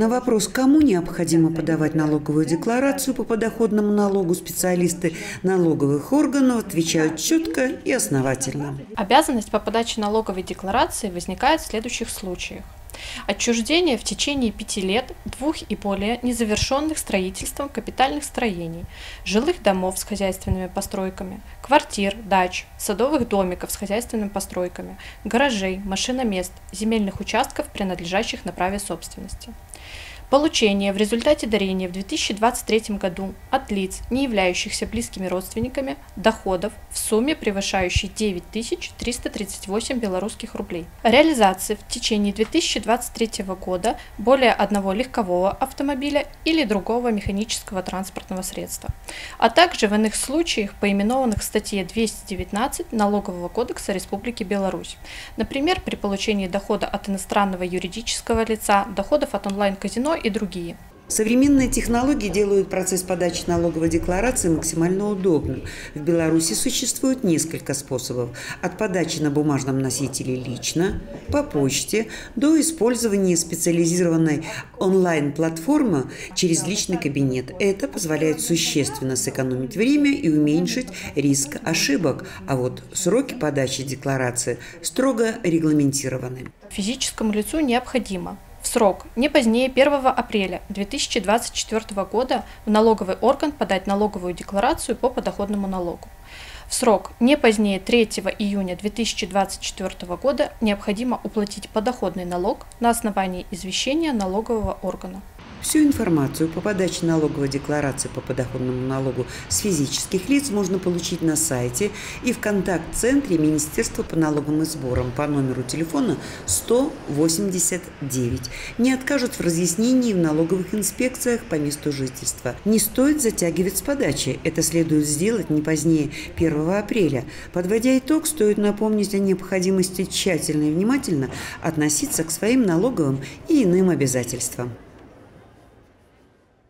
На вопрос, кому необходимо подавать налоговую декларацию по подоходному налогу, специалисты налоговых органов отвечают четко и основательно. Обязанность по подаче налоговой декларации возникает в следующих случаях. Отчуждение в течение 5 лет 2 и более незавершенных строительством капитальных строений, жилых домов с хозяйственными постройками, квартир, дач, садовых домиков с хозяйственными постройками, гаражей, машиномест, земельных участков, принадлежащих на праве собственности. Получение в результате дарения в 2023 году от лиц, не являющихся близкими родственниками, доходов в сумме, превышающей 9338 белорусских рублей. Реализации в течение 2023 года более 1 легкового автомобиля или другого механического транспортного средства, а также в иных случаях, поименованных в статье 219 Налогового кодекса Республики Беларусь. Например, при получении дохода от иностранного юридического лица, доходов от онлайн-казино и другие. Современные технологии делают процесс подачи налоговой декларации максимально удобным. В Беларуси существует несколько способов: от подачи на бумажном носителе лично, по почте, до использования специализированной онлайн-платформы через личный кабинет. Это позволяет существенно сэкономить время и уменьшить риск ошибок. А вот сроки подачи декларации строго регламентированы. Физическому лицу необходимо в срок не позднее 1 апреля 2024 года в налоговый орган подать налоговую декларацию по подоходному налогу. В срок не позднее 3 июня 2024 года необходимо уплатить подоходный налог на основании извещения налогового органа. Всю информацию по подаче налоговой декларации по подоходному налогу с физических лиц можно получить на сайте и в контакт-центре Министерства по налогам и сборам по номеру телефона 189. Не откажут в разъяснении в налоговых инспекциях по месту жительства. Не стоит затягивать с подачей. Это следует сделать не позднее 1 апреля. Подводя итог, стоит напомнить о необходимости тщательно и внимательно относиться к своим налоговым и иным обязательствам.